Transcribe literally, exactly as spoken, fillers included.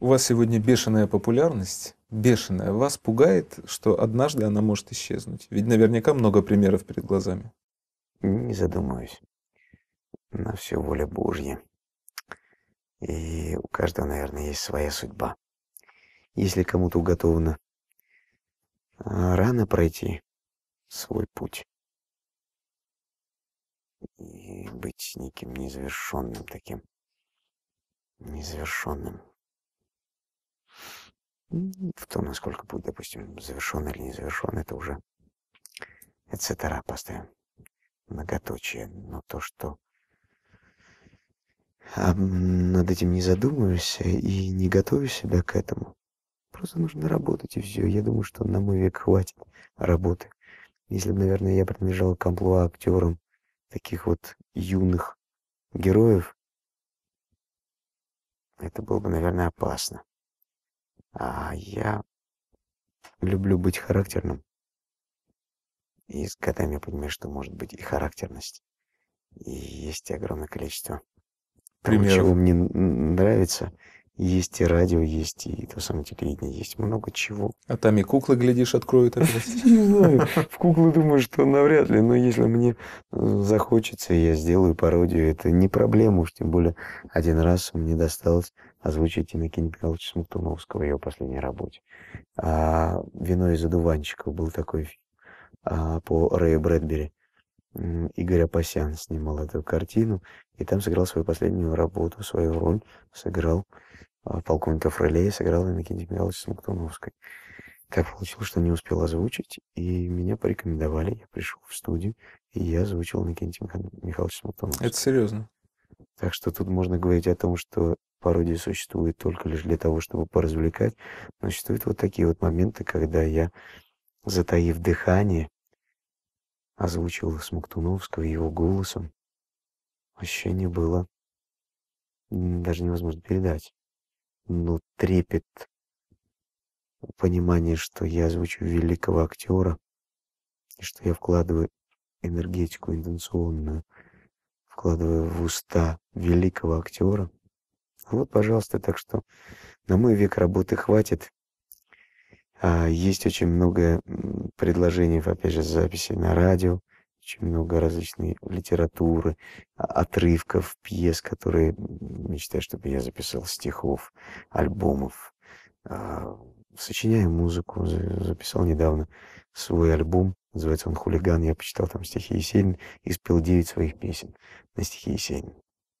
У вас сегодня бешеная популярность, бешеная. Вас пугает, что однажды она может исчезнуть? Ведь наверняка много примеров перед глазами. Не задумываюсь. На все воля Божья. И у каждого, наверное, есть своя судьба. Если кому-то уготовано рано пройти свой путь и быть неким незавершенным таким, незавершенным в том, насколько будет, допустим, завершен или не завершен, это уже эцетера поставим, многоточие, но то, что а над этим не задумываешься и не готовишь себя к этому. Просто нужно работать, и все. Я думаю, что на мой век хватит работы. Если бы, наверное, я принадлежал к амплуа актерам таких вот юных героев, это было бы, наверное, опасно. А я люблю быть характерным. И с годами я понимаю, что может быть и характерность. И есть огромное количество того, чего мне нравится. Есть и радио, есть и то самое телевидение, есть много чего. А там и куклы, глядишь, откроют отверстие. Не знаю, в куклы думаю, что навряд ли, но если мне захочется, я сделаю пародию, это не проблема уж, тем более один раз мне досталось озвучить Иннокентия Михайловича Смоктуновского в его последней работе. А «Вино из одуванчиков» был такой фильм а, по Рэю Брэдбери. Игорь Апосян снимал эту картину, и там сыграл свою последнюю работу, свою роль, сыграл полковника Фролея, сыграл Иннокентия Михайловича Смоктуновской. Так получилось, что не успел озвучить, и меня порекомендовали, я пришел в студию, и я озвучил Иннокентия Михайловича Смоктуновского. Это серьезно. Так что тут можно говорить о том, что пародия существует только лишь для того, чтобы поразвлекать, но существуют вот такие вот моменты, когда я, затаив дыхание, озвучивал Смоктуновского его голосом. Ощущение было даже невозможно передать. Но трепет, понимание, что я озвучу великого актера, и что я вкладываю энергетику интенционную, вкладываю в уста великого актера. Вот, пожалуйста, так что на мой век работы хватит. Есть очень много предложений, опять же, записей на радио, очень много различной литературы, отрывков, пьес, которые мечтаю, чтобы я записал, стихов, альбомов. Сочиняю музыку, записал недавно свой альбом, называется он «Хулиган», я почитал там стихи Есенина и спел девять своих песен на стихи Есенина.